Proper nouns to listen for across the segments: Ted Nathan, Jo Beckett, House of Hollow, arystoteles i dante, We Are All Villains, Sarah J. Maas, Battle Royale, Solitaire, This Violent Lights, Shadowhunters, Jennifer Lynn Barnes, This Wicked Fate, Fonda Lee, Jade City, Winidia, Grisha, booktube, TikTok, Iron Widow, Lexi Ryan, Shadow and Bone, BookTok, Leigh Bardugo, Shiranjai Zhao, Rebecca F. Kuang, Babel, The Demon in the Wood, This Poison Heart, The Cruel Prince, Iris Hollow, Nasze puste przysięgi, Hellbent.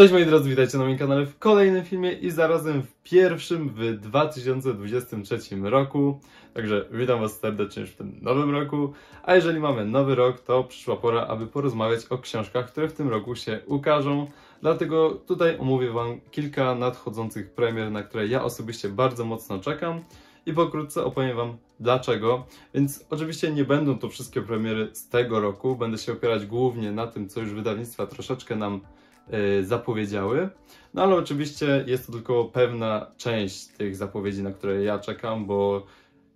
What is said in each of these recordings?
Cześć moi drodzy, witajcie na moim kanale w kolejnym filmie i zarazem w pierwszym w 2023 roku. Także witam was serdecznie już w tym nowym roku. A jeżeli mamy nowy rok, to przyszła pora, aby porozmawiać o książkach, które w tym roku się ukażą. Dlatego tutaj omówię wam kilka nadchodzących premier, na które ja osobiście bardzo mocno czekam. I pokrótce opowiem wam dlaczego. Więc oczywiście nie będą to wszystkie premiery z tego roku. Będę się opierać głównie na tym, co już wydawnictwa troszeczkę nam zapowiedziały, no ale oczywiście jest to tylko pewna część tych zapowiedzi, na które ja czekam, bo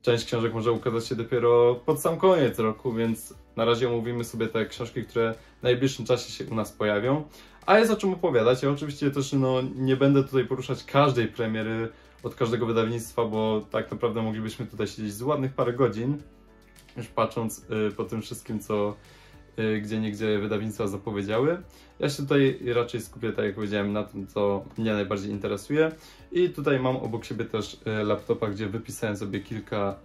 część książek może ukazać się dopiero pod sam koniec roku, więc na razie omówimy sobie te książki, które w najbliższym czasie się u nas pojawią, a jest o czym opowiadać. Ja oczywiście też nie będę tutaj poruszać każdej premiery od każdego wydawnictwa, bo tak naprawdę moglibyśmy tutaj siedzieć z ładnych parę godzin, już patrząc po tym wszystkim, co gdzieniegdzie wydawnictwa zapowiedziały. Ja się tutaj raczej skupię, tak jak powiedziałem, na tym, co mnie najbardziej interesuje. I tutaj mam obok siebie też laptopa, gdzie wypisałem sobie kilka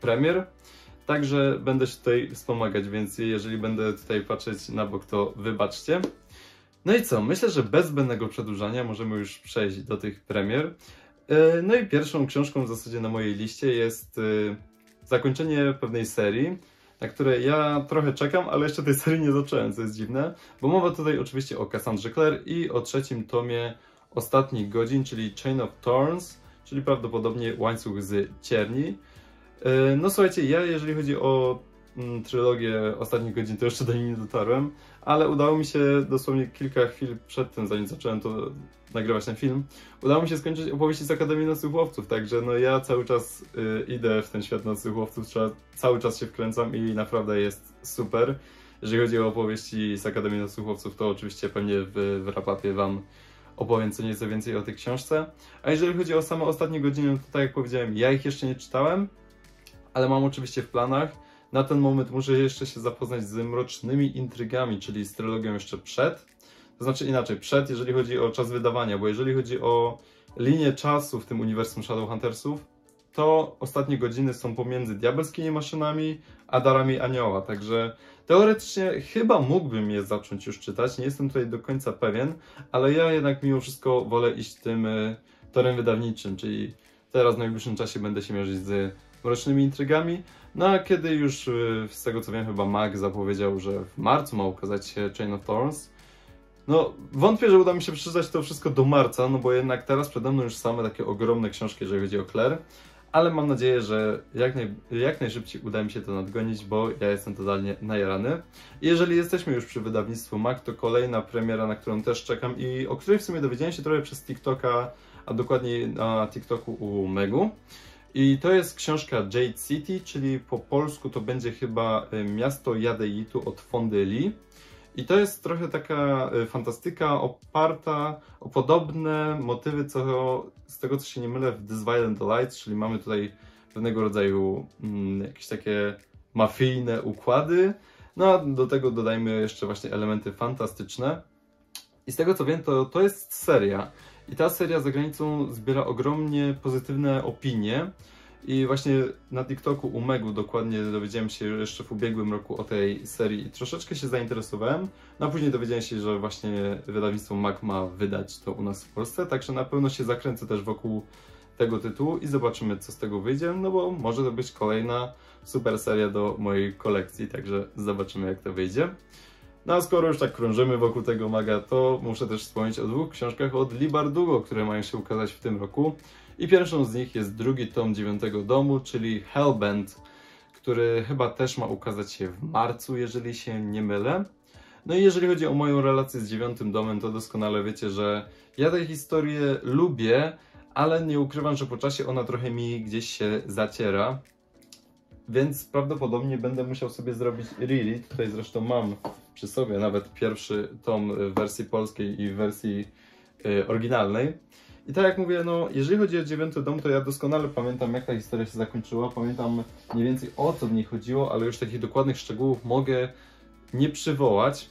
premier. Także będę się tutaj wspomagać, więc jeżeli będę tutaj patrzeć na bok, to wybaczcie. No i co? Myślę, że bez zbędnego przedłużania możemy już przejść do tych premier. No i pierwszą książką w zasadzie na mojej liście jest zakończenie pewnej serii, na które ja trochę czekam, ale jeszcze tej serii nie zacząłem, co jest dziwne, bo mowa tutaj oczywiście o Cassandrze Clare i o trzecim tomie Ostatnich Godzin, czyli Chain of Thorns, czyli prawdopodobnie Łańcuch z Cierni. No słuchajcie, ja jeżeli chodzi o trylogię Ostatnich Godzin, to jeszcze do niej nie dotarłem, ale udało mi się dosłownie kilka chwil przed tym, zanim zacząłem to nagrywać ten film, udało mi się skończyć opowieści z Akademii Nocnych Łowców, także no ja cały czas idę w ten świat Nocnych Łowców, cały czas się wkręcam i naprawdę jest super. Jeżeli chodzi o opowieści z Akademii Nocnych Łowców, to oczywiście pewnie w rapapie wam opowiem co nieco więcej o tej książce. A jeżeli chodzi o same Ostatnie Godziny, to tak jak powiedziałem, ja ich jeszcze nie czytałem, ale mam oczywiście w planach. Na ten moment muszę jeszcze się zapoznać z Mrocznymi Intrygami, czyli z trylogią jeszcze przed. To znaczy inaczej, przed, jeżeli chodzi o czas wydawania, bo jeżeli chodzi o linię czasu w tym uniwersum Shadowhuntersów, to Ostatnie Godziny są pomiędzy Diabelskimi Maszynami a Darami Anioła, także teoretycznie chyba mógłbym je zacząć już czytać, nie jestem tutaj do końca pewien, ale ja jednak mimo wszystko wolę iść tym torem wydawniczym, czyli teraz w najbliższym czasie będę się mierzyć z Mrocznymi Intrygami. No a kiedy już, z tego co wiem, chyba Mac zapowiedział, że w marcu ma ukazać się Chain of Thorns, no wątpię, że uda mi się przeczytać to wszystko do marca, no bo jednak teraz przede mną już same takie ogromne książki, jeżeli chodzi o Claire, ale mam nadzieję, że jak najszybciej uda mi się to nadgonić, bo ja jestem totalnie najarany. I jeżeli jesteśmy już przy wydawnictwu Mac, to kolejna premiera, na którą też czekam i o której w sumie dowiedziałem się trochę przez TikToka, a dokładniej na TikToku u Megu. I to jest książka Jade City, czyli po polsku to będzie chyba Miasto Jadeitu od Fondy Lee. I to jest trochę taka fantastyka oparta o podobne motywy, co z tego co się nie mylę, w This Violent Lights, czyli mamy tutaj pewnego rodzaju jakieś takie mafijne układy. No a do tego dodajmy jeszcze właśnie elementy fantastyczne. I z tego co wiem, to jest seria. I ta seria za granicą zbiera ogromnie pozytywne opinie. I właśnie na TikToku u Megu dokładnie dowiedziałem się jeszcze w ubiegłym roku o tej serii i troszeczkę się zainteresowałem. No a później dowiedziałem się, że właśnie wydawnictwo Mac ma wydać to u nas w Polsce. Także na pewno się zakręcę też wokół tego tytułu i zobaczymy, co z tego wyjdzie. No bo może to być kolejna super seria do mojej kolekcji, także zobaczymy, jak to wyjdzie. No a skoro już tak krążymy wokół tego maga, to muszę też wspomnieć o dwóch książkach od Leigh Bardugo, które mają się ukazać w tym roku. I pierwszą z nich jest drugi tom 9 domu, czyli Hellbent, który chyba też ma ukazać się w marcu, jeżeli się nie mylę. No i jeżeli chodzi o moją relację z 9 domem, to doskonale wiecie, że ja tę historię lubię, ale nie ukrywam, że po czasie ona trochę mi gdzieś się zaciera. Więc prawdopodobnie będę musiał sobie zrobić reread. Tutaj zresztą mam przy sobie nawet pierwszy tom w wersji polskiej i w wersji oryginalnej. I tak jak mówię, no jeżeli chodzi o 9 dom, to ja doskonale pamiętam, jak ta historia się zakończyła. Pamiętam mniej więcej, o co w niej chodziło, ale już takich dokładnych szczegółów mogę nie przywołać.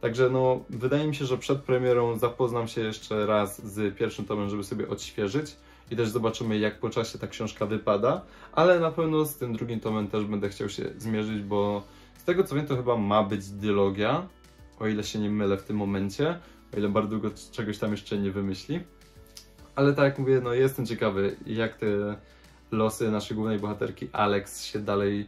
Także no wydaje mi się, że przed premierą zapoznam się jeszcze raz z pierwszym tomem, żeby sobie odświeżyć. I też zobaczymy, jak po czasie ta książka wypada, ale na pewno z tym drugim tomem też będę chciał się zmierzyć, bo z tego co wiem, to chyba ma być dylogia, o ile się nie mylę w tym momencie, o ile Bardugo czegoś tam jeszcze nie wymyśli. Ale tak jak mówię, no jestem ciekawy, jak te losy naszej głównej bohaterki Alex się dalej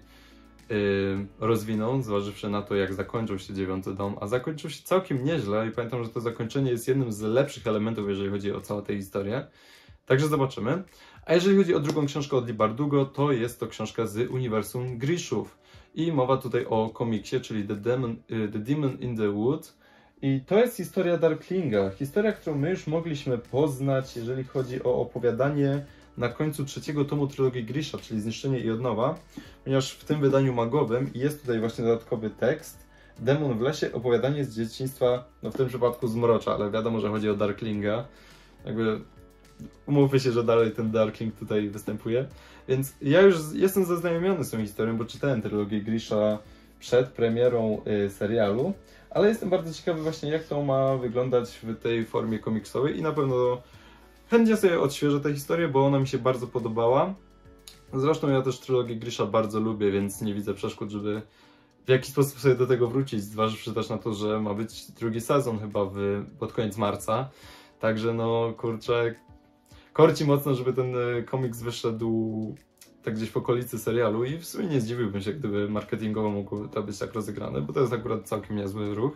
rozwiną, zważywszy na to, jak zakończył się 9 dom, a zakończył się całkiem nieźle i pamiętam, że to zakończenie jest jednym z lepszych elementów, jeżeli chodzi o całą tę historię. Także zobaczymy. A jeżeli chodzi o drugą książkę od Leigh Bardugo, to jest to książka z uniwersum Grishów. I mowa tutaj o komiksie, czyli The Demon in the Wood. I to jest historia Darklinga. Historia, którą my już mogliśmy poznać, jeżeli chodzi o opowiadanie na końcu trzeciego tomu trylogii Grisha, czyli Zniszczenie i Odnowa, ponieważ w tym wydaniu magowym jest tutaj właśnie dodatkowy tekst. Demon w lesie, opowiadanie z dzieciństwa, no w tym przypadku z Mrocza, ale wiadomo, że chodzi o Darklinga. Jakby umówmy się, że dalej ten Darkling tutaj występuje. Więc ja już jestem zaznajomiony z tą historią, bo czytałem trylogię Grisha przed premierą serialu, ale jestem bardzo ciekawy właśnie, jak to ma wyglądać w tej formie komiksowej i na pewno chętnie sobie odświeżę tę historię, bo ona mi się bardzo podobała. Zresztą ja też trylogię Grisha bardzo lubię, więc nie widzę przeszkód, żeby w jakiś sposób sobie do tego wrócić, zważywszy też na to, że ma być drugi sezon chyba pod koniec marca. Także no kurczę, korci mocno, żeby ten komiks wyszedł tak gdzieś w okolicy serialu i w sumie nie zdziwiłbym się, gdyby marketingowo mógł to być tak rozegrane, bo to jest akurat całkiem niezły ruch.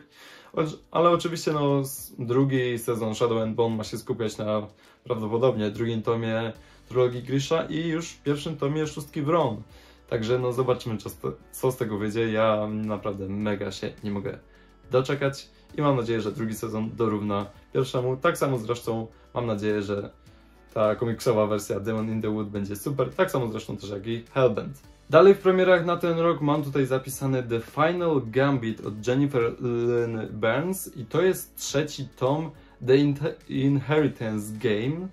Ale oczywiście no, drugi sezon Shadow and Bone ma się skupiać na prawdopodobnie drugim tomie trylogii Grisha i już w pierwszym tomie Szóstki Wron. Także no zobaczymy, co z tego wyjdzie. Ja naprawdę mega się nie mogę doczekać i mam nadzieję, że drugi sezon dorówna pierwszemu. Tak samo zresztą mam nadzieję, że ta komiksowa wersja Demon in the Wood będzie super, tak samo zresztą też jak i Hellbent. Dalej w premierach na ten rok mam tutaj zapisane The Final Gambit od Jennifer Lynn Barnes i to jest trzeci tom The Inheritance Game.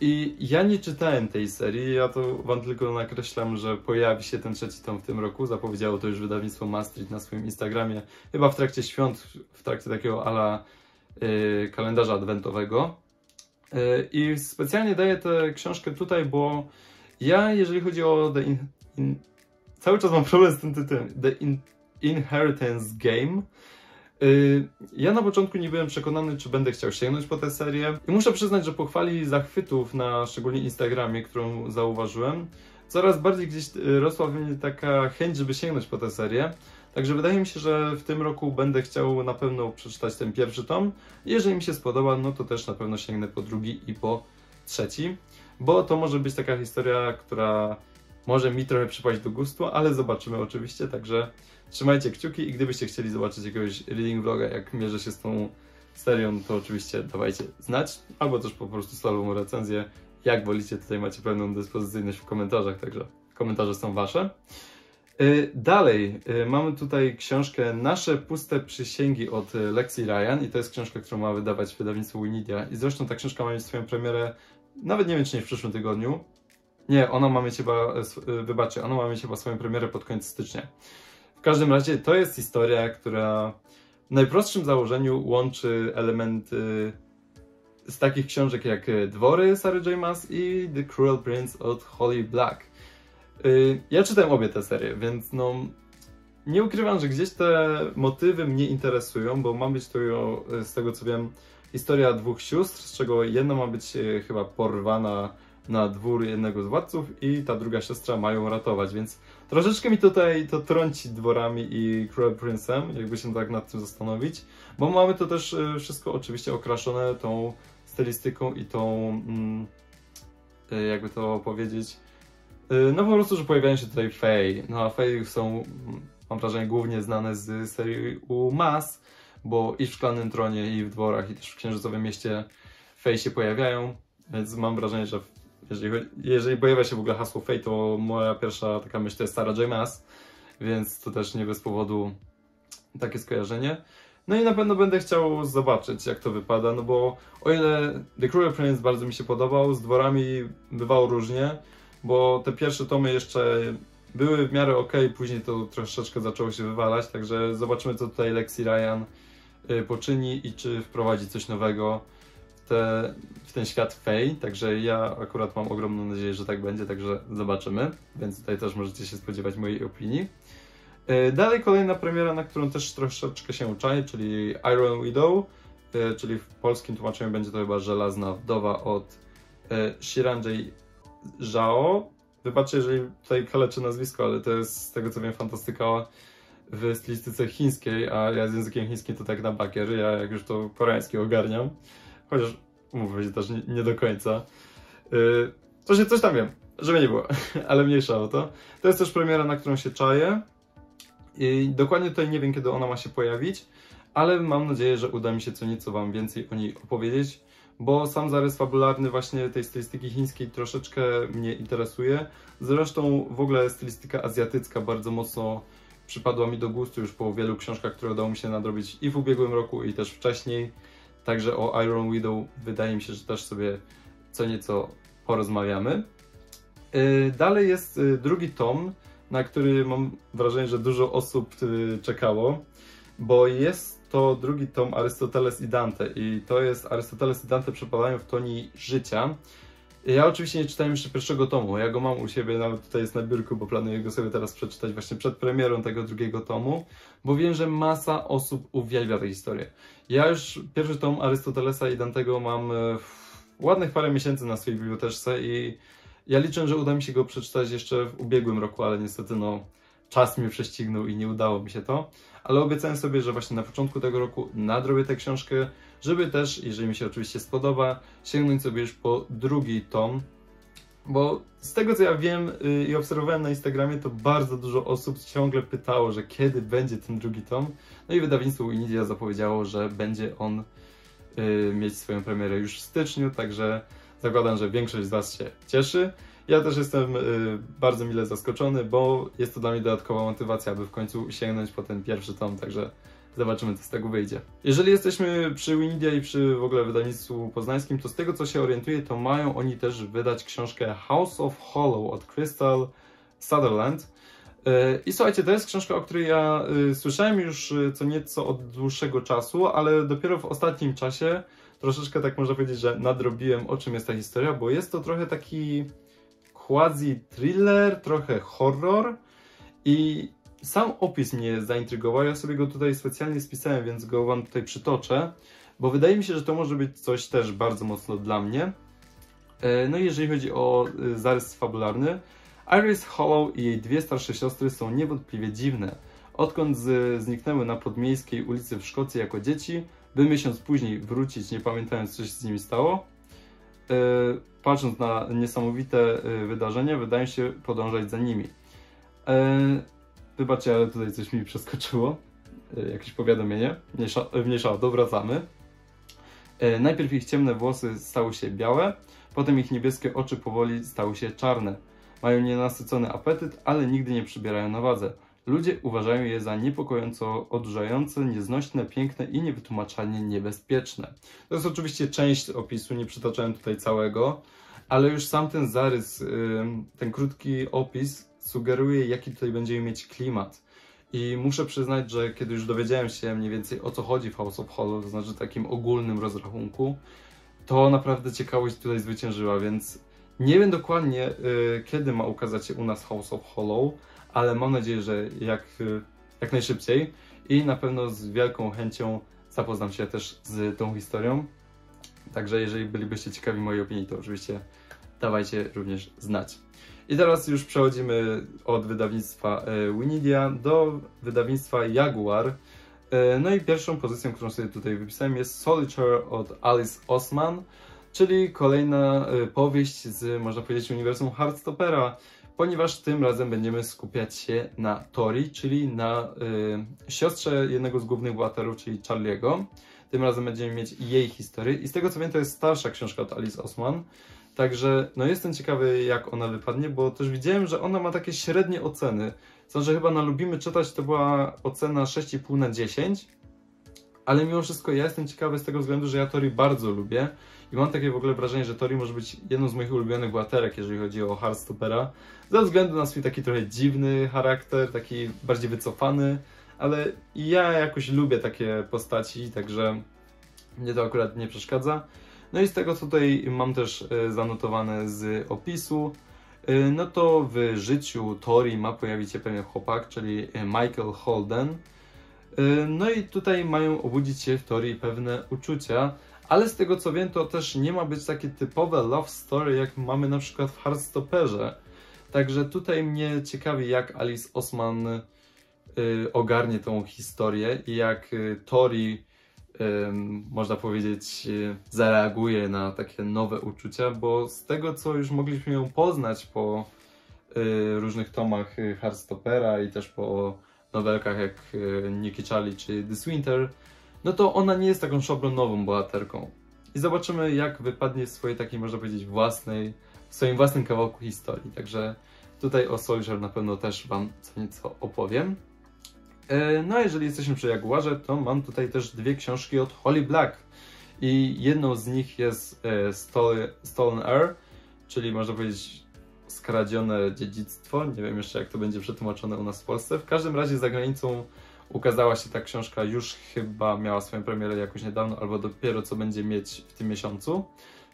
I ja nie czytałem tej serii, ja to wam tylko nakreślam, że pojawi się ten trzeci tom w tym roku. Zapowiedziało to już wydawnictwo Maastricht na swoim Instagramie, chyba w trakcie świąt, w trakcie takiego ala kalendarza adwentowego. I specjalnie daję tę książkę tutaj, bo ja, jeżeli chodzi o cały czas mam problem z tym tytułem, The Inheritance Game. Ja na początku nie byłem przekonany, czy będę chciał sięgnąć po tę serię. I muszę przyznać, że po chwali zachwytów na szczególnie Instagramie, którą zauważyłem, coraz bardziej gdzieś rosła we mnie taka chęć, żeby sięgnąć po tę serię. Także wydaje mi się, że w tym roku będę chciał na pewno przeczytać ten pierwszy tom. Jeżeli mi się spodoba, no to też na pewno sięgnę po drugi i po trzeci. Bo to może być taka historia, która może mi trochę przypaść do gustu, ale zobaczymy oczywiście. Także trzymajcie kciuki i gdybyście chcieli zobaczyć jakiegoś reading vloga, jak mierzę się z tą serią, to oczywiście dawajcie znać. Albo też po prostu solową recenzję. Jak wolicie, tutaj macie pewną dyspozycyjność w komentarzach, także komentarze są wasze. Dalej mamy tutaj książkę Nasze puste przysięgi od Lexi Ryan i to jest książka, którą ma wydawać wydawnictwo Winidia i zresztą ta książka ma mieć swoją premierę, nawet nie wiem czy nie w przyszłym tygodniu. Nie, ona ma mieć chyba, wybaczcie, ona ma mieć chyba swoją premierę pod koniec stycznia. W każdym razie to jest historia, która w najprostszym założeniu łączy elementy z takich książek jak Dwory Sary J. Maas i The Cruel Prince od Holly Black. Ja czytałem obie te serie, więc no nie ukrywam, że gdzieś te motywy mnie interesują, bo ma być to, z tego co wiem, historia dwóch sióstr, z czego jedna ma być chyba porwana na dwór jednego z władców i ta druga siostra ma ją ratować, więc troszeczkę mi tutaj to trąci Dworami i Cruel Prince'em, jakby się tak nad tym zastanowić, bo mamy to też wszystko oczywiście okraszone tą stylistyką i tą, jakby to powiedzieć, no po prostu, że pojawiają się tutaj Fey, no a Fey są, mam wrażenie, głównie znane z serii u Mas, bo i w Szklanym Tronie, i w Dworach, i też w Księżycowym Mieście Fey się pojawiają, więc mam wrażenie, że jeżeli pojawia się w ogóle hasło Fey, to moja pierwsza taka myśl to jest Sarah J. Maas, więc to też nie bez powodu takie skojarzenie. No i na pewno będę chciał zobaczyć, jak to wypada, no bo o ile The Cruel Prince bardzo mi się podobał, z Dworami bywało różnie, bo te pierwsze tomy jeszcze były w miarę ok, później to troszeczkę zaczęło się wywalać, także zobaczymy, co tutaj Lexi Ryan poczyni i czy wprowadzi coś nowego w ten świat Fey, także ja akurat mam ogromną nadzieję, że tak będzie, także zobaczymy, więc tutaj też możecie się spodziewać mojej opinii. Dalej kolejna premiera, na którą też troszeczkę się czaję, czyli Iron Widow czyli w polskim tłumaczeniu będzie to chyba Żelazna Wdowa od Shiranjai Zhao. Wybaczcie, jeżeli tutaj kaleczę nazwisko, ale to jest, z tego co wiem, fantastyka w stylistyce chińskiej, a ja z językiem chińskim to tak na bakier, ja jak już to koreański ogarniam, chociaż mówię, że też nie do końca. Coś tam wiem, żeby nie było, ale mniejsza o to. To jest też premiera, na którą się czaję. I dokładnie tutaj nie wiem, kiedy ona ma się pojawić, ale mam nadzieję, że uda mi się co nieco Wam więcej o niej opowiedzieć, bo sam zarys fabularny właśnie tej stylistyki chińskiej troszeczkę mnie interesuje. Zresztą w ogóle stylistyka azjatycka bardzo mocno przypadła mi do gustu już po wielu książkach, które udało mi się nadrobić i w ubiegłym roku, i też wcześniej. Także o Iron Widow wydaje mi się, że też sobie co nieco porozmawiamy. Dalej jest drugi tom, na który mam wrażenie, że dużo osób czekało, bo jest to drugi tom Aristoteles i Dante, i to jest Aristoteles i Dante przepadają w toni życia. Ja oczywiście nie czytałem jeszcze pierwszego tomu, ja go mam u siebie, nawet tutaj jest na biurku, bo planuję go sobie teraz przeczytać właśnie przed premierą tego drugiego tomu, bo wiem, że masa osób uwielbia tę historię. Ja już pierwszy tom Arystotelesa i Dantego mam ładnych parę miesięcy na swojej biblioteczce i ja liczę, że uda mi się go przeczytać jeszcze w ubiegłym roku, ale niestety czas mnie prześcignął i nie udało mi się to. Ale obiecałem sobie, że właśnie na początku tego roku nadrobię tę książkę, żeby też, jeżeli mi się oczywiście spodoba, sięgnąć sobie już po drugi tom. Bo z tego co ja wiem i obserwowałem na Instagramie, to bardzo dużo osób ciągle pytało, że kiedy będzie ten drugi tom. No i wydawnictwo Winidia zapowiedziało, że będzie on mieć swoją premierę już w styczniu, także zakładam, że większość z Was się cieszy. Ja też jestem bardzo mile zaskoczony, bo jest to dla mnie dodatkowa motywacja, aby w końcu sięgnąć po ten pierwszy tom, także zobaczymy, co z tego wyjdzie. Jeżeli jesteśmy przy Winidia i przy w ogóle wydawnictwu poznańskim, to z tego co się orientuję, to mają oni też wydać książkę House of Hollow od Crystal Sutherland. I słuchajcie, to jest książka, o której ja słyszałem już co nieco od dłuższego czasu, ale dopiero w ostatnim czasie troszeczkę tak można powiedzieć, że nadrobiłem, o czym jest ta historia, bo jest to trochę taki quasi-thriller, trochę horror i sam opis mnie zaintrygował. Ja sobie go tutaj specjalnie spisałem, więc go Wam tutaj przytoczę, bo wydaje mi się, że to może być coś też bardzo mocno dla mnie. No i jeżeli chodzi o zarys fabularny, Iris Hollow i jej dwie starsze siostry są niewątpliwie dziwne. Odkąd zniknęły na podmiejskiej ulicy w Szkocji jako dzieci, by miesiąc później wrócić, nie pamiętając, co się z nimi stało, patrząc na niesamowite wydarzenie, wydaje się podążać za nimi. Wybaczcie, ale tutaj coś mi przeskoczyło, jakieś powiadomienie, mniejsza, wracamy. Najpierw ich ciemne włosy stały się białe, potem ich niebieskie oczy powoli stały się czarne. Mają nienasycony apetyt, ale nigdy nie przybierają na wadze. Ludzie uważają je za niepokojąco odurzające, nieznośne, piękne i niewytłumaczalnie niebezpieczne. To jest oczywiście część opisu, nie przytaczałem tutaj całego, ale już sam ten zarys, ten krótki opis sugeruje, jaki tutaj będzie mieć klimat. I muszę przyznać, że kiedy już dowiedziałem się mniej więcej o co chodzi w House of Hollow, to znaczy w takim ogólnym rozrachunku, to naprawdę ciekawość tutaj zwyciężyła, więc nie wiem dokładnie, kiedy ma ukazać się u nas House of Hollow, ale mam nadzieję, że jak najszybciej i na pewno z wielką chęcią zapoznam się też z tą historią. Także jeżeli bylibyście ciekawi mojej opinii, to oczywiście dawajcie również znać. I teraz już przechodzimy od wydawnictwa Winidia do wydawnictwa Jaguar. No i pierwszą pozycją, którą sobie tutaj wypisałem, jest Solitaire od Alice Oseman, czyli kolejna powieść z, można powiedzieć, uniwersum Heartstoppera, ponieważ tym razem będziemy skupiać się na Tori, czyli na siostrze jednego z głównych bohaterów, czyli Charlie'ego. Tym razem będziemy mieć jej historię i z tego co wiem, to jest starsza książka od Alice Oseman. Także no, jestem ciekawy, jak ona wypadnie, bo też widziałem, że ona ma takie średnie oceny. Znaczy chyba na Lubimy Czytać to była ocena 6,5 na 10, ale mimo wszystko ja jestem ciekawy z tego względu, że ja Tori bardzo lubię. I mam takie w ogóle wrażenie, że Tori może być jedną z moich ulubionych bohaterek, jeżeli chodzi o Heartstoppera, ze względu na swój taki trochę dziwny charakter, taki bardziej wycofany, ale ja jakoś lubię takie postaci, także mnie to akurat nie przeszkadza. No i z tego, co tutaj mam też zanotowane z opisu, no to w życiu Tori ma pojawić się pewien chłopak, czyli Michael Holden. No i tutaj mają obudzić się w teorii pewne uczucia, ale z tego co wiem, to też nie ma być takie typowe love story, jak mamy na przykład w Heartstopperze. Także tutaj mnie ciekawi, jak Alice Oseman ogarnie tą historię i jak Tori, można powiedzieć, zareaguje na takie nowe uczucia, bo z tego co już mogliśmy ją poznać po różnych tomach Heartstoppera i też po nowelkach jak Nikki Charlie czy This Winter, no to ona nie jest taką szablonową bohaterką. I zobaczymy, jak wypadnie w swojej takiej, można powiedzieć, w swoim własnym kawałku historii. Także tutaj o Soldier na pewno też wam co nieco opowiem. No a jeżeli jesteśmy przy Jaguarze, to mam tutaj też dwie książki od Holly Black. I jedną z nich jest Stolen Heir, czyli można powiedzieć skradzione dziedzictwo. Nie wiem jeszcze, jak to będzie przetłumaczone u nas w Polsce. W każdym razie za granicą ukazała się ta książka, już chyba miała swoją premierę jakoś niedawno, albo dopiero co będzie mieć w tym miesiącu.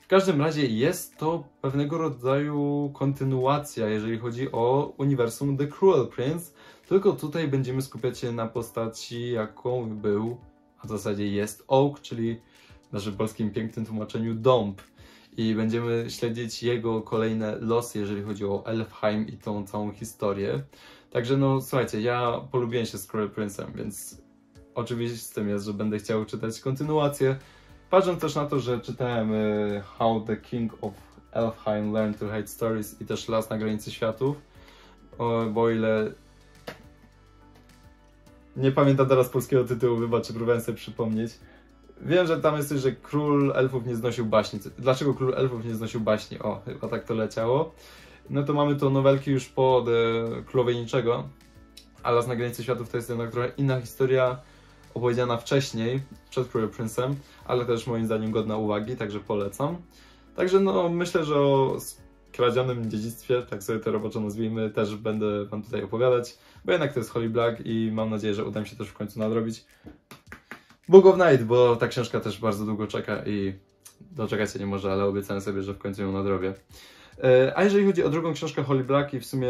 W każdym razie jest to pewnego rodzaju kontynuacja, jeżeli chodzi o uniwersum The Cruel Prince, tylko tutaj będziemy skupiać się na postaci, jaką był, a w zasadzie jest Oak, czyli w naszym polskim pięknym tłumaczeniu Dąb. I będziemy śledzić jego kolejne losy, jeżeli chodzi o Elfheim i tą całą historię. Także no słuchajcie, ja polubiłem się z Cruel Prince'em, więc oczywistym jest, że będę chciał czytać kontynuację. Patrząc też na to, że czytałem How the King of Elfheim Learned to Hate Stories i też Las na granicy światów, bo o ile nie pamiętam teraz polskiego tytułu, wybaczcie, próbowałem sobie przypomnieć. Wiem, że tam jest coś, że Król Elfów nie znosił baśni. Dlaczego Król Elfów nie znosił baśni? O, chyba tak to leciało. No to mamy to nowelki już po Królowej Niczego, a Las na granicy światów to jest jednak trochę inna historia, opowiedziana wcześniej, przed Cruel Prince'em, ale też moim zdaniem godna uwagi, także polecam. Także no myślę, że o skradzionym dziedzictwie, tak sobie to roboczo nazwijmy, też będę wam tutaj opowiadać, bo jednak to jest Holly Black i mam nadzieję, że uda mi się też w końcu nadrobić Book of Night, bo ta książka też bardzo długo czeka i doczekać się nie może, ale obiecałem sobie, że w końcu ją nadrobię. A jeżeli chodzi o drugą książkę Holly Black i w sumie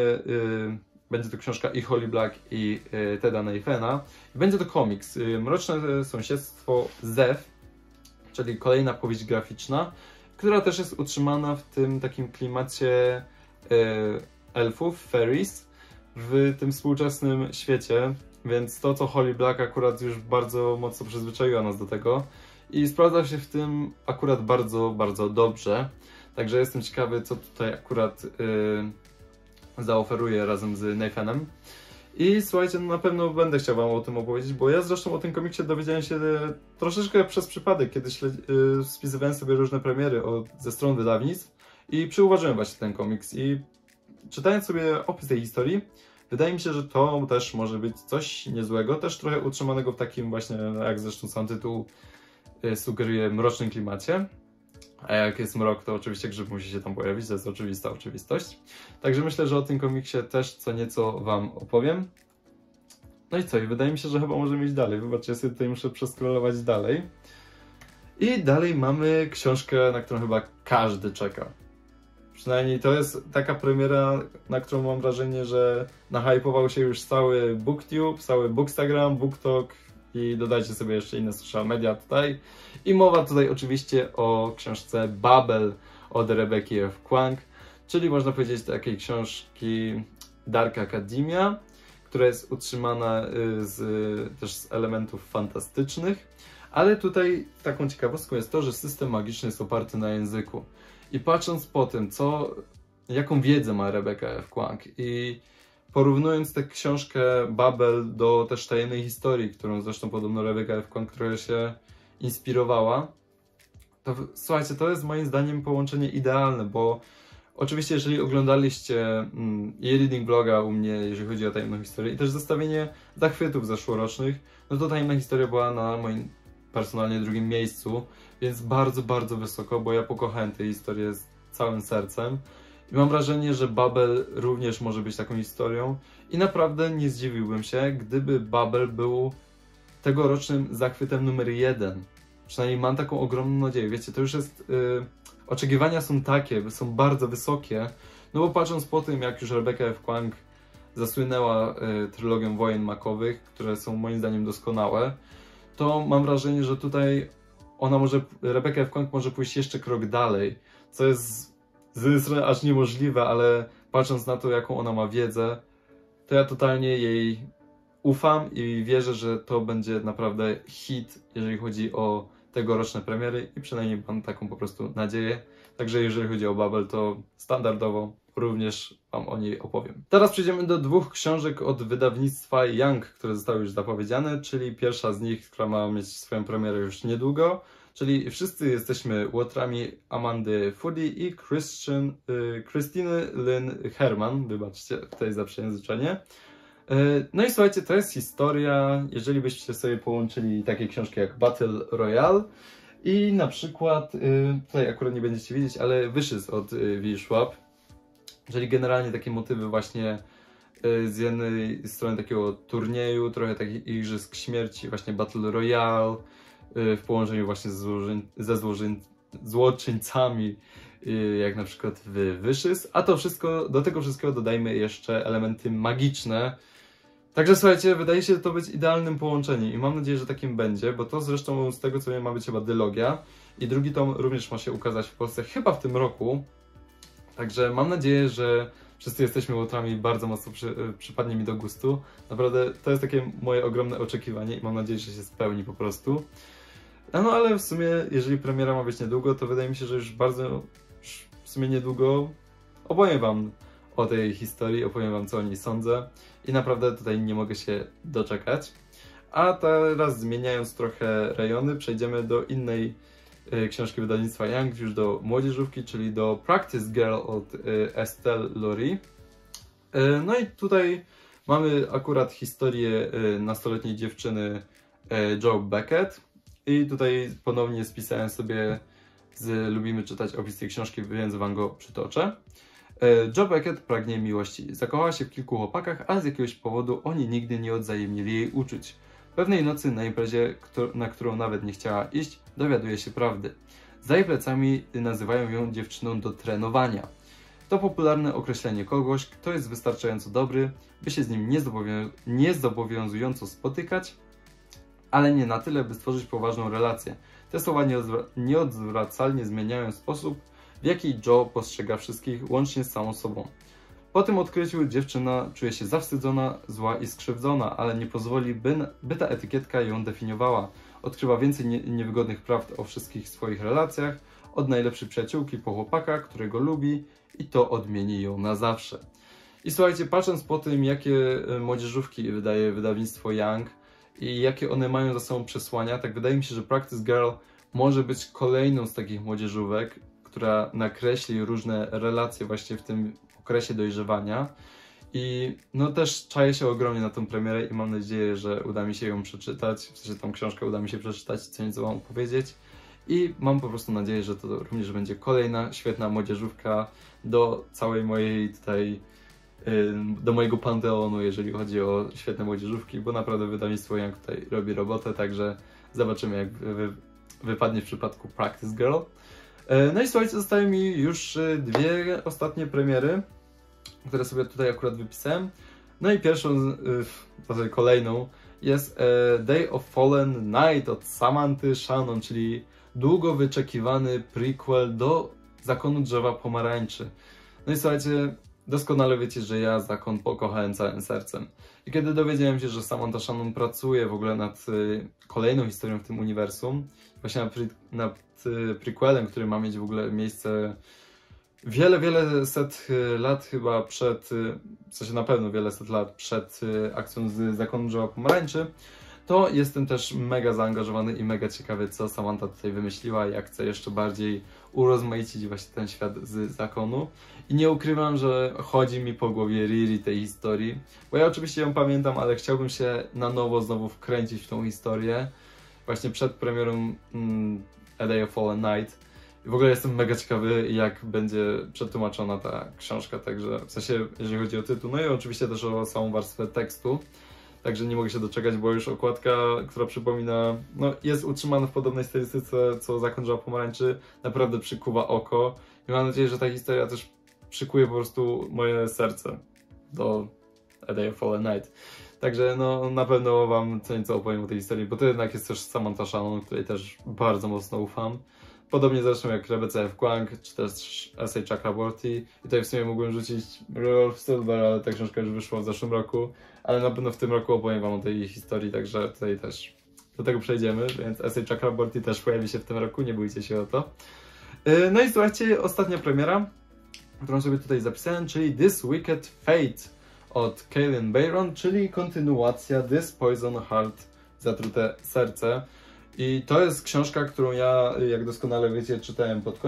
będzie to książka i Holly Black i Teda Nathana. Będzie to komiks Mroczne Sąsiedztwo Zew, czyli kolejna powieść graficzna, która też jest utrzymana w tym takim klimacie elfów, fairies, w tym współczesnym świecie, więc to co Holly Black akurat już bardzo mocno przyzwyczaiła nas do tego i sprawdza się w tym akurat bardzo, bardzo dobrze. Także jestem ciekawy, co tutaj akurat zaoferuję razem z Nathanem. I słuchajcie, no na pewno będę chciał wam o tym opowiedzieć, bo ja zresztą o tym komiksie dowiedziałem się troszeczkę przez przypadek, kiedy spisywałem sobie różne premiery ze stron wydawnictw i przyuważyłem właśnie ten komiks. I czytając sobie opis tej historii, wydaje mi się, że to też może być coś niezłego, też trochę utrzymanego w takim właśnie, jak zresztą sam tytuł sugeruje, mrocznym klimacie. A jak jest mrok, to oczywiście grzyb musi się tam pojawić, to jest oczywista oczywistość. Także myślę, że o tym komiksie też co nieco wam opowiem. No i co? I wydaje mi się, że chyba możemy iść dalej. Wybaczcie, ja sobie tutaj muszę przeskrolować dalej. I dalej mamy książkę, na którą chyba każdy czeka. Przynajmniej to jest taka premiera, na którą mam wrażenie, że nahypował się już cały BookTube, cały Bookstagram, BookTok, i dodajcie sobie jeszcze inne social media tutaj. I mowa tutaj oczywiście o książce Babel od Rebecki F. Kuang, czyli można powiedzieć takiej książki Dark Academia, która jest utrzymana też z elementów fantastycznych. Ale tutaj taką ciekawostką jest to, że system magiczny jest oparty na języku. I patrząc po tym, jaką wiedzę ma Rebecca F. Kuang i porównując tę książkę Babel do też tajemnej historii, którą zresztą podobno Rebecca F. Kuang trochę się inspirowała, to słuchajcie, to jest moim zdaniem połączenie idealne, bo oczywiście jeżeli oglądaliście e-reading bloga u mnie, jeżeli chodzi o tajemną historię i też zestawienie zachwytów zeszłorocznych, no to tajemna historia była na moim personalnie drugim miejscu, więc bardzo, bardzo wysoko, bo ja pokochałem tę historię z całym sercem. I mam wrażenie, że Babel również może być taką historią i naprawdę nie zdziwiłbym się, gdyby Babel był tegorocznym zachwytem numer 1. Przynajmniej mam taką ogromną nadzieję. Wiecie, to już jest... oczekiwania są takie, są bardzo wysokie, no bo patrząc po tym, jak już Rebecca F. Kuang zasłynęła trylogią Wojen makowych, które są moim zdaniem doskonałe, to mam wrażenie, że tutaj ona może, Rebecca F. Kuang może pójść jeszcze krok dalej, co jest z jednej strony aż niemożliwe, ale patrząc na to, jaką ona ma wiedzę, to ja totalnie jej ufam i wierzę, że to będzie naprawdę hit, jeżeli chodzi o tegoroczne premiery i przynajmniej mam taką po prostu nadzieję. Także jeżeli chodzi o Babel, to standardowo również wam o niej opowiem. Teraz przejdziemy do dwóch książek od wydawnictwa Young, które zostały już zapowiedziane, czyli pierwsza z nich, która ma mieć swoją premierę już niedługo, czyli Wszyscy jesteśmy łotrami Amandy Foody i Christiny Lynn Herman, wybaczcie tutaj za przejęzyczenie. No i słuchajcie, to jest historia, jeżeli byście sobie połączyli takie książki jak Battle Royale i na przykład, tutaj akurat nie będziecie widzieć, ale Wyszyc od Wiszłap, czyli generalnie takie motywy właśnie z jednej strony takiego turnieju, trochę takich igrzysk śmierci, właśnie Battle Royale w połączeniu właśnie ze złoczyńcami, jak na przykład w Wyszyc, a to wszystko, do tego wszystkiego dodajmy jeszcze elementy magiczne. Także słuchajcie, wydaje się to być idealnym połączeniem i mam nadzieję, że takim będzie, bo to zresztą z tego co wiem ma być chyba dylogia i drugi tom również ma się ukazać w Polsce chyba w tym roku. Także mam nadzieję, że Wszyscy jesteśmy łotrami bardzo mocno przypadnie mi do gustu. Naprawdę to jest takie moje ogromne oczekiwanie i mam nadzieję, że się spełni po prostu. No ale w sumie, jeżeli premiera ma być niedługo, to wydaje mi się, że już w sumie niedługo opowiem wam o tej historii, opowiem wam co o niej sądzę i naprawdę tutaj nie mogę się doczekać. A teraz zmieniając trochę rejony, przejdziemy do innej książki wydawnictwa Young, już do młodzieżówki, czyli do Practice Girl od Estelle Laurie. No i tutaj mamy akurat historię nastoletniej dziewczyny Jo Beckett i tutaj ponownie spisałem sobie z Lubimy Czytać opis tej książki, więc wam go przytoczę. Jo Beckett pragnie miłości. Zakochała się w kilku chłopakach, ale z jakiegoś powodu oni nigdy nie odwzajemnili jej uczuć. Pewnej nocy na imprezie, na którą nawet nie chciała iść, dowiaduje się prawdy. Za jej plecami nazywają ją dziewczyną do trenowania. To popularne określenie kogoś, kto jest wystarczająco dobry, by się z nim niezobowiązująco spotykać, ale nie na tyle, by stworzyć poważną relację. Te słowa nieodwracalnie zmieniają sposób, w jaki Jo postrzega wszystkich, łącznie z samą sobą. Po tym odkryciu dziewczyna czuje się zawstydzona, zła i skrzywdzona, ale nie pozwoli, by ta etykietka ją definiowała. Odkrywa więcej niewygodnych prawd o wszystkich swoich relacjach, od najlepszej przyjaciółki po chłopaka, którego lubi i to odmieni ją na zawsze. I słuchajcie, patrząc po tym, jakie młodzieżówki wydaje wydawnictwo Young i jakie one mają za sobą przesłania, tak wydaje mi się, że Practice Girl może być kolejną z takich młodzieżówek, która nakreśli różne relacje właśnie w tym okresie dojrzewania i no też czaję się ogromnie na tą premierę i mam nadzieję, że uda mi się ją przeczytać, w sensie tą książkę uda mi się przeczytać, co nieco wam opowiedzieć i mam po prostu nadzieję, że to również będzie kolejna świetna młodzieżówka do całej mojej tutaj, do mojego panteonu, jeżeli chodzi o świetne młodzieżówki, bo naprawdę wydawnictwo Young tutaj robi robotę, także zobaczymy jak wypadnie w przypadku Practice Girl. No i słuchajcie, zostały mi już dwie ostatnie premiery, które sobie tutaj akurat wypisałem. No i pierwszą, kolejną jest Day of Fallen Night od Samanthy Shannon, czyli długo wyczekiwany prequel do Zakonu Drzewa Pomarańczy. No i słuchajcie, doskonale wiecie, że ja Zakon pokochałem całym sercem. I kiedy dowiedziałem się, że Samantha Shannon pracuje w ogóle nad kolejną historią w tym uniwersum, właśnie nad prequelem, który ma mieć w ogóle miejsce wiele set lat chyba przed, w sensie na pewno wiele set lat przed akcją z Zakonu Drzewa Pomarańczy, to jestem też mega zaangażowany i mega ciekawy, co Samantha tutaj wymyśliła, jak chce jeszcze bardziej urozmaicić właśnie ten świat z Zakonu. I nie ukrywam, że chodzi mi po głowie Riri tej historii, bo ja oczywiście ją pamiętam, ale chciałbym się na nowo znowu wkręcić w tą historię właśnie przed premierą A Day of Fallen Night. I w ogóle jestem mega ciekawy, jak będzie przetłumaczona ta książka, także w sensie jeżeli chodzi o tytuł, no i oczywiście też o samą warstwę tekstu. Także nie mogę się doczekać, bo już okładka, która przypomina, no jest utrzymana w podobnej stylistyce, co Zakon Drzewa Pomarańczy, naprawdę przykuwa oko. I mam nadzieję, że ta historia też przykuje po prostu moje serce do A Day of Fallen Night. Także no, na pewno wam co nieco opowiem o tej historii, bo to jednak jest też Samantha Shannon, której też bardzo mocno ufam. Podobnie zresztą jak Rebecca F. Kuang, czy też Essay Chakraborty. I tutaj w sumie mógłbym rzucić Rolf Silver, ale ta książka już wyszła w zeszłym roku. Ale na pewno w tym roku opowiem wam o tej historii, także tutaj też do tego przejdziemy. Więc Essay Chakraborty też pojawi się w tym roku, nie bójcie się o to. No i słuchajcie, ostatnia premiera, którą sobie tutaj zapisałem, czyli This Wicked Fate od Kaylin Bayron, czyli kontynuacja This Poison Heart, Zatrute Serce. I to jest książka, którą ja, jak doskonale wiecie, czytałem pod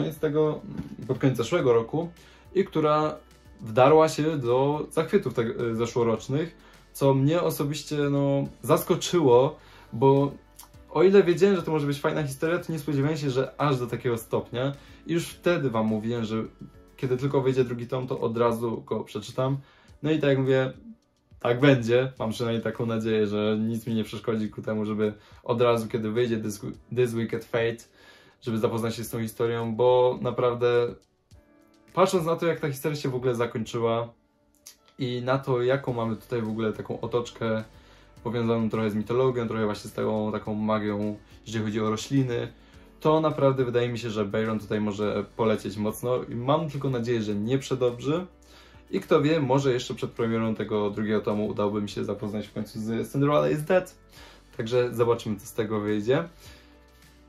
koniec zeszłego roku i która wdarła się do zachwytów zeszłorocznych, co mnie osobiście no, zaskoczyło, bo o ile wiedziałem, że to może być fajna historia, to nie spodziewałem się, że aż do takiego stopnia. I już wtedy wam mówiłem, że kiedy tylko wyjdzie drugi tom, to od razu go przeczytam. No i tak jak mówię, tak będzie. Mam przynajmniej taką nadzieję, że nic mi nie przeszkodzi ku temu, żeby od razu, kiedy wyjdzie This Wicked Fate, żeby zapoznać się z tą historią, bo naprawdę patrząc na to, jak ta historia się w ogóle zakończyła i na to, jaką mamy tutaj w ogóle taką otoczkę powiązaną trochę z mitologią, trochę właśnie z taką magią, jeżeli chodzi o rośliny, to naprawdę wydaje mi się, że Bayron tutaj może polecieć mocno i mam tylko nadzieję, że nie przedobrzy. I kto wie, może jeszcze przed premierą tego drugiego tomu udałoby mi się zapoznać w końcu z Cinderella is Dead. Także zobaczymy, co z tego wyjdzie.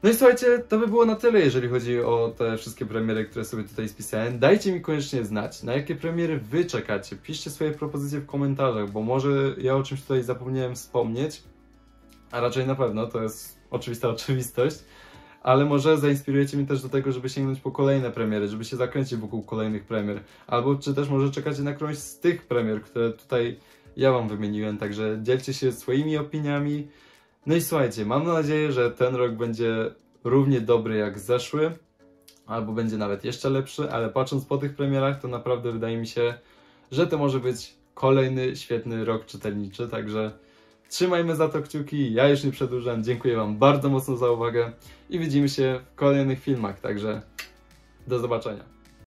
No i słuchajcie, to by było na tyle, jeżeli chodzi o te wszystkie premiery, które sobie tutaj spisałem. Dajcie mi koniecznie znać, na jakie premiery wy czekacie. Piszcie swoje propozycje w komentarzach, bo może ja o czymś tutaj zapomniałem wspomnieć. A raczej na pewno, to jest oczywista oczywistość. Ale może zainspirujecie mnie też do tego, żeby sięgnąć po kolejne premiery, żeby się zakręcić wokół kolejnych premier. Albo czy też może czekacie na którąś z tych premier, które tutaj ja wam wymieniłem. Także dzielcie się swoimi opiniami. No i słuchajcie, mam nadzieję, że ten rok będzie równie dobry jak zeszły. Albo będzie nawet jeszcze lepszy, ale patrząc po tych premierach, to naprawdę wydaje mi się, że to może być kolejny świetny rok czytelniczy. Także trzymajmy za to kciuki, ja już nie przedłużam, dziękuję wam bardzo mocno za uwagę i widzimy się w kolejnych filmach, także do zobaczenia.